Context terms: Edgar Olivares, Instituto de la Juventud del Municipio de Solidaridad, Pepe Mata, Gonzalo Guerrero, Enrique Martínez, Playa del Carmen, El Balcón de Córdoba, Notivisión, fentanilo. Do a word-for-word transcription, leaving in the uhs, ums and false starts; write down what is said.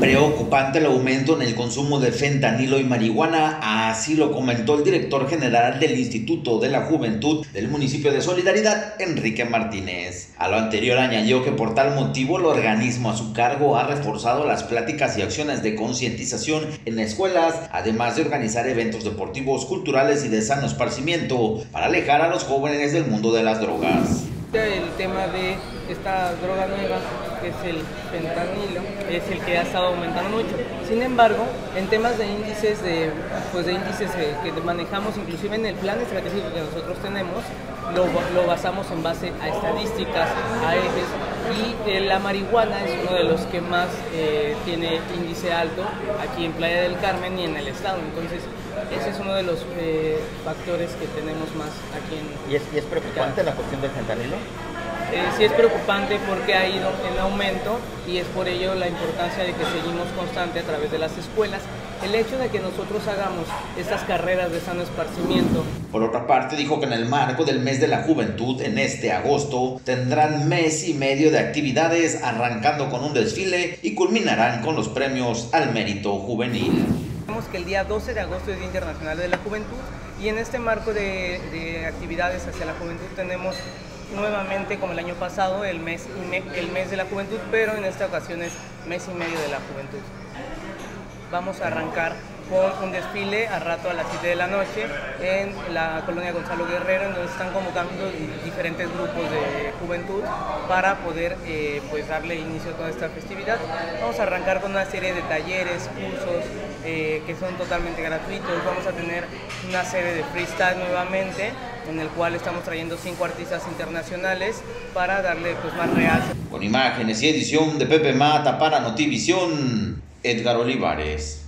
Preocupante el aumento en el consumo de fentanilo y marihuana, así lo comentó el director general del Instituto de la Juventud del Municipio de Solidaridad, Enrique Martínez. A lo anterior añadió que por tal motivo el organismo a su cargo ha reforzado las pláticas y acciones de concientización en escuelas, además de organizar eventos deportivos, culturales y de sano esparcimiento para alejar a los jóvenes del mundo de las drogas. El tema de esta droga nueva, que es el fentanilo, es el que ha estado aumentando mucho. Sin embargo, en temas de índices, de, pues de índices que manejamos, inclusive en el plan estratégico que nosotros tenemos, lo, lo basamos en base a estadísticas, a ejes, y eh, la marihuana es uno de los que más eh, tiene índice alto aquí en Playa del Carmen y en el estado. Entonces, ese es uno de los eh, factores que tenemos más aquí en... ¿Y es, y es preocupante la cuestión del fentanilo? Eh, sí es preocupante porque ha ido en aumento y es por ello la importancia de que seguimos constante a través de las escuelas el hecho de que nosotros hagamos estas carreras de sano esparcimiento. Por otra parte, dijo que en el marco del mes de la juventud, en este agosto, tendrán mes y medio de actividades, arrancando con un desfile y culminarán con los premios al mérito juvenil. Sabemos que el día doce de agosto es Día Internacional de la Juventud y en este marco de, de actividades hacia la juventud tenemos nuevamente, como el año pasado, el mes, el mes de la juventud, pero en esta ocasión es mes y medio de la juventud. Vamos a arrancar con un desfile a rato a las siete de la noche en la colonia Gonzalo Guerrero, en donde están convocando diferentes grupos de juventud para poder eh, pues darle inicio a toda esta festividad. Vamos a arrancar con una serie de talleres, cursos eh, que son totalmente gratuitos. Vamos a tener una serie de freestyle nuevamente, en el cual estamos trayendo cinco artistas internacionales para darle pues más realce. Con imágenes y edición de Pepe Mata para Notivisión, Edgar Olivares.